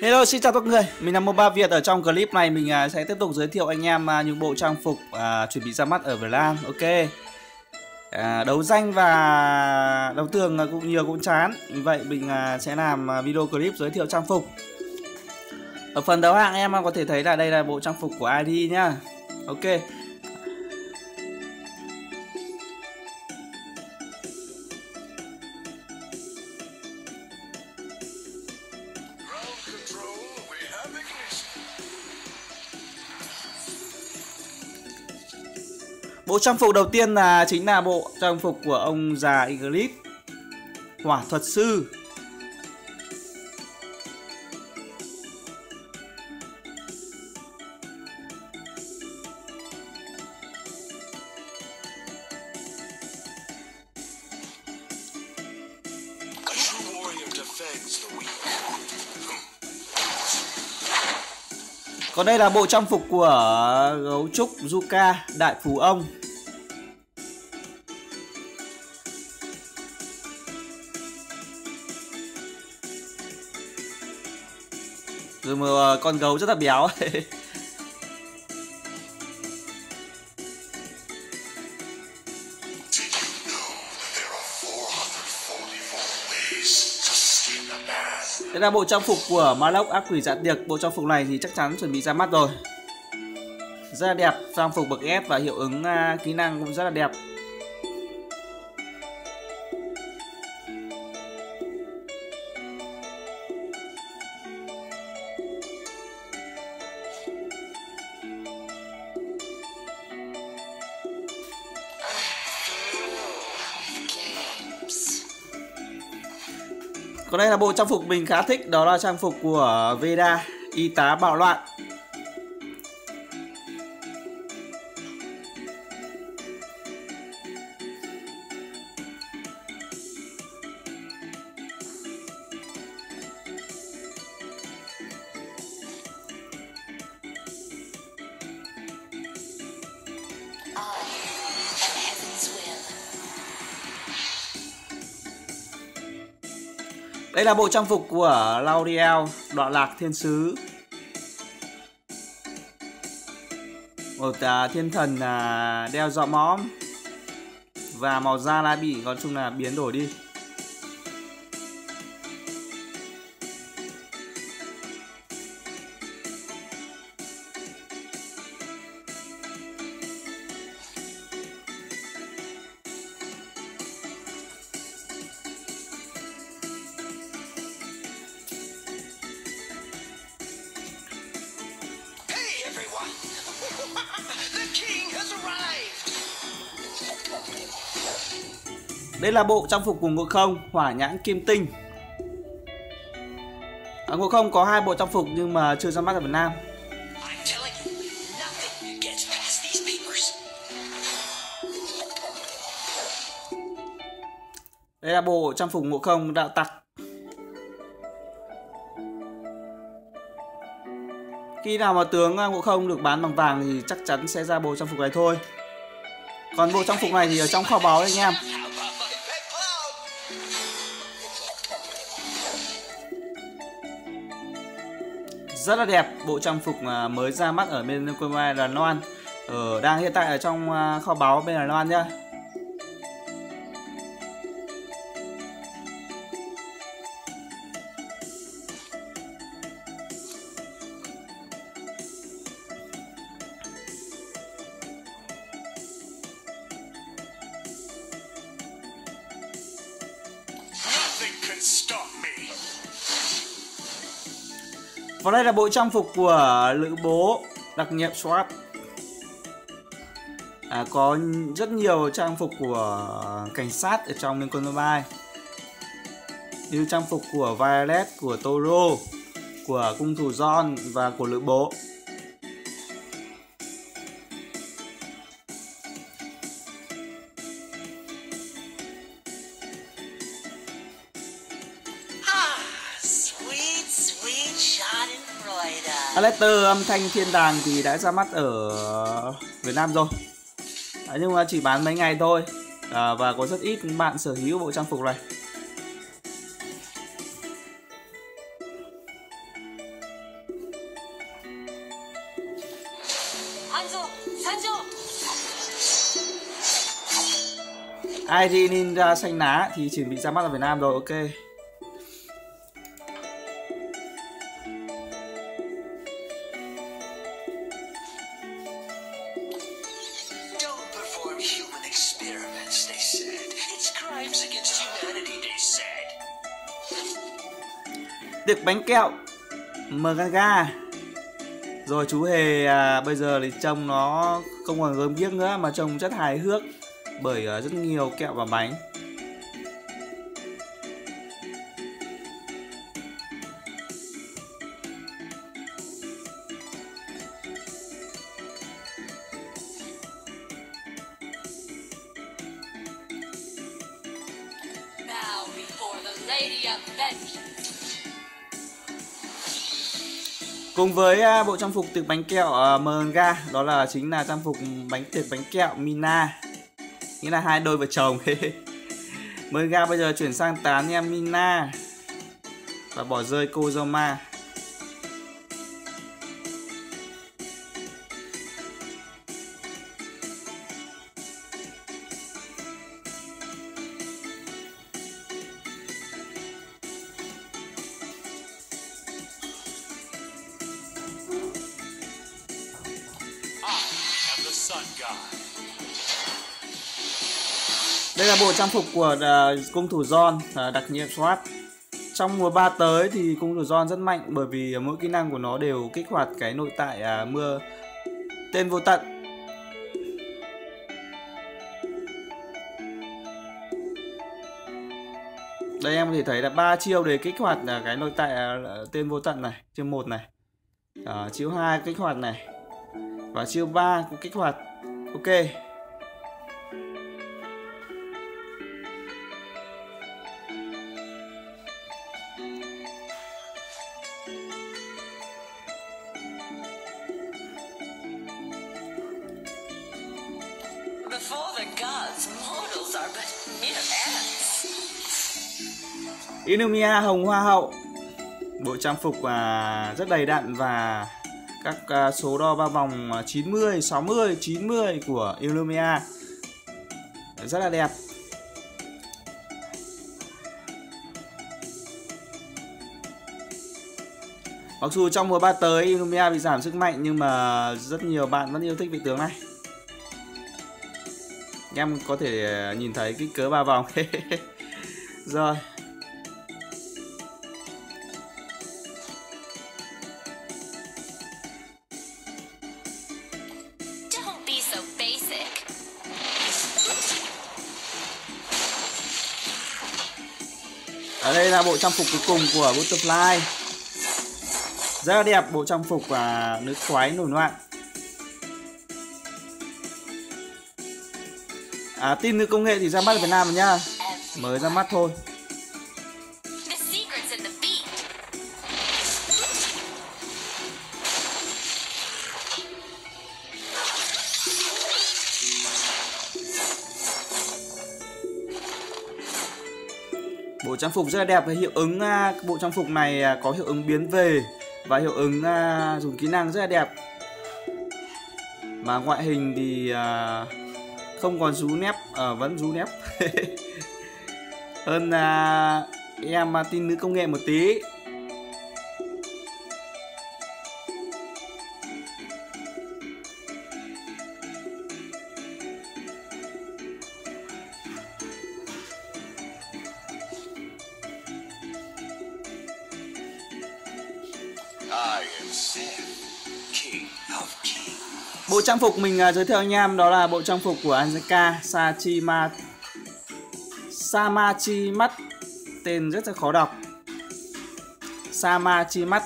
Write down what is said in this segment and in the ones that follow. Hello, xin chào các người, mình là Moba Việt. Ở trong clip này mình sẽ tiếp tục giới thiệu anh em những bộ trang phục chuẩn bị ra mắt ở Việt Nam. Ok, đấu danh và đấu tường cũng nhiều cũng chán, vậy mình sẽ làm video clip giới thiệu trang phục. Ở phần đấu hạng em có thể thấy là đây là bộ trang phục của ID nhá. Ok, bộ trang phục đầu tiên là chính là bộ trang phục của ông già Igles, hỏa thuật sư. Còn đây là bộ trang phục của gấu trúc Zuka, đại phú ông. Rồi mà con gấu rất là béo. Đây là bộ trang phục của Maloc, ác quỷ dạ tiệc. Bộ trang phục này thì chắc chắn chuẩn bị ra mắt rồi. Rất là đẹp, trang phục bậc S và hiệu ứng kỹ năng cũng rất là đẹp. Còn đây là bộ trang phục mình khá thích, đó là trang phục của Veda, y tá bạo loạn. Đây là bộ trang phục của Lauriel, đoạn lạc thiên sứ, một thiên thần đeo giọ mõm và màu da lá bị, nói chung là biến đổi đi. Đây là bộ trang phục của Ngộ Không, hỏa nhãn kim tinh. Ngộ Không có hai bộ trang phục nhưng mà chưa ra mắt ở Việt Nam. Đây là bộ trang phục Ngộ Không đạo tặc. Khi nào mà tướng Ngộ Không được bán bằng vàng thì chắc chắn sẽ ra bộ trang phục này thôi. Còn bộ trang phục này thì ở trong kho báu anh em. Rất là đẹp, bộ trang phục mới ra mắt ở bên Liên Quân Mobile Đài Loan, đang hiện tại ở trong kho báu bên Đài Loan nhá. Và đây là bộ trang phục của Lữ Bố, đặc nhiệm SWAT. Có rất nhiều trang phục của cảnh sát ở trong Liên Quân Mobile, như trang phục của Violet, của Toro, của cung thủ John và của Lữ Bố. Letter âm thanh thiên đàng thì đã ra mắt ở Việt Nam rồi, nhưng mà chỉ bán mấy ngày thôi, và có rất ít bạn sở hữu bộ trang phục này. ID Ninja xanh lá thì chuẩn bị ra mắt ở Việt Nam rồi, ok. Tiệc bánh kẹo Mgaga. Rồi chú Hề bây giờ thì trông nó không còn gớm ghiếc nữa mà trông rất hài hước bởi rất nhiều kẹo và bánh. Cùng với bộ trang phục từ bánh kẹo Mgaga, đó là chính là trang phục bánh từ bánh kẹo Mina, nghĩa là hai đôi vợ chồng. Mgaga bây giờ chuyển sang tán nha Mina và bỏ rơi Kozoma. Đây là bộ trang phục của cung thủ John đặc nhiệm SWAT. Trong mùa 3 tới thì cung thủ John rất mạnh bởi vì mỗi kỹ năng của nó đều kích hoạt cái nội tại mưa tên vô tận. Đây em có thể thấy là 3 chiêu để kích hoạt cái nội tại tên vô tận này. Chiêu 1 này, chiêu 2 kích hoạt này, và chiêu 3 cũng kích hoạt. Ok. Ilumia hồng hoa hậu, bộ trang phục rất đầy đặn và các số đo ba vòng 90, 60, 90 của Ilumia rất là đẹp. Mặc dù trong mùa 3 tới Ilumia bị giảm sức mạnh nhưng mà rất nhiều bạn vẫn yêu thích vị tướng này. Em có thể nhìn thấy kích cỡ ba vòng. Rồi. Ở đây là bộ trang phục cuối cùng của Butterfly. Rất là đẹp, bộ trang phục và nữ khoái nổi loạn. Tin nữ công nghệ thì ra mắt ở Việt Nam rồi nha. Mới ra mắt thôi. Bộ trang phục rất là đẹp và hiệu ứng, bộ trang phục này có hiệu ứng biến về và hiệu ứng dùng kỹ năng rất là đẹp. Mà ngoại hình thì không còn rú nép, vẫn rú nép hơn em tin nữ công nghệ một tí. Bộ trang phục mình giới thiệu anh em đó là bộ trang phục của Anzaka, Samachimat, tên rất là khó đọc. Samachimat.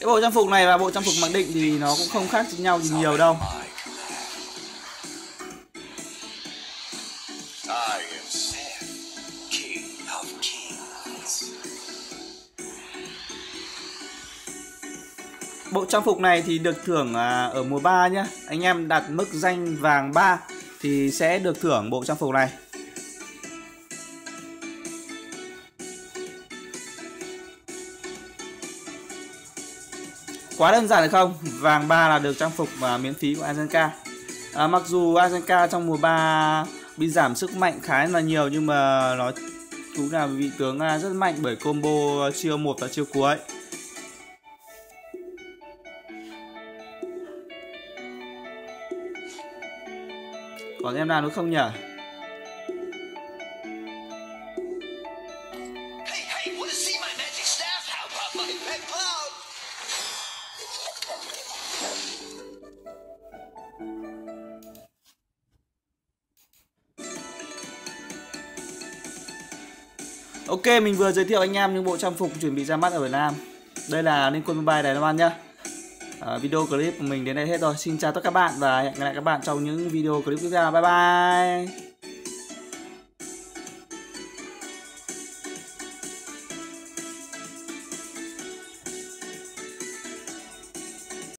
Cái bộ trang phục này và bộ trang phục mặc định thì nó cũng không khác nhau gì nhiều đâu. Bộ trang phục này thì được thưởng ở mùa 3 nhé. Anh em đặt mức danh vàng 3 thì sẽ được thưởng bộ trang phục này. Quá đơn giản được không? Vàng 3 là được trang phục và miễn phí của Azzen'Ka. Mặc dù Azzen'Ka trong mùa 3 bị giảm sức mạnh khá là nhiều, nhưng mà nó cũng là vị tướng rất mạnh bởi combo chiêu 1 và chiêu cuối. Còn em nào nữa không nhỉ? Ok, mình vừa giới thiệu anh em những bộ trang phục chuẩn bị ra mắt ở Việt Nam. Đây là Liên Quân Mobile Đài Loan An nhá. Video clip của mình đến đây hết rồi. Xin chào tất cả các bạn và hẹn gặp lại các bạn trong những video clip tiếp theo. Bye bye.